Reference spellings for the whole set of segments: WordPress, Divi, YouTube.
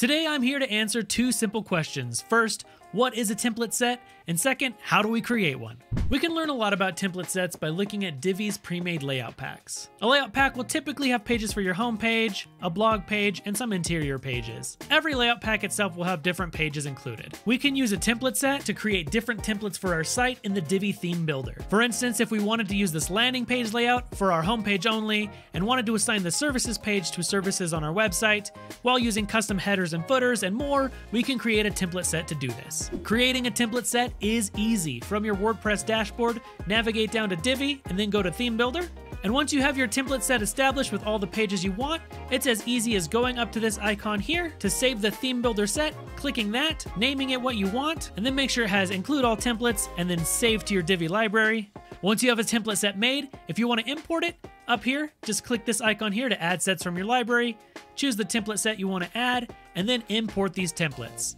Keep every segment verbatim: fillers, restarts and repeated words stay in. Today I'm here to answer two simple questions. First, what is a template set? And second, how do we create one? We can learn a lot about template sets by looking at Divi's pre-made layout packs. A layout pack will typically have pages for your home page, a blog page, and some interior pages. Every layout pack itself will have different pages included. We can use a template set to create different templates for our site in the Divi theme builder. For instance, if we wanted to use this landing page layout for our home page only, and wanted to assign the services page to services on our website, while using custom headers and footers and more, we can create a template set to do this. Creating a template set is easy. From your WordPress dashboard, navigate down to Divi, and then go to Theme Builder. And once you have your template set established with all the pages you want, it's as easy as going up to this icon here to save the Theme Builder set, clicking that, naming it what you want, and then make sure it has Include All Templates, and then Save to your Divi library. Once you have a template set made, if you want to import it, up here, just click this icon here to add sets from your library, choose the template set you want to add, and then import these templates.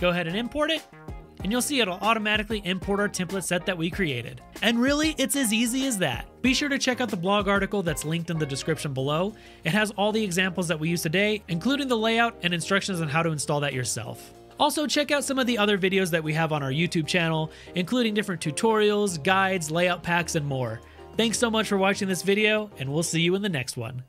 Go ahead and import it, and you'll see it'll automatically import our template set that we created. And really, it's as easy as that. Be sure to check out the blog article that's linked in the description below. It has all the examples that we used today, including the layout and instructions on how to install that yourself. Also, check out some of the other videos that we have on our YouTube channel, including different tutorials, guides, layout packs, and more. Thanks so much for watching this video, and we'll see you in the next one.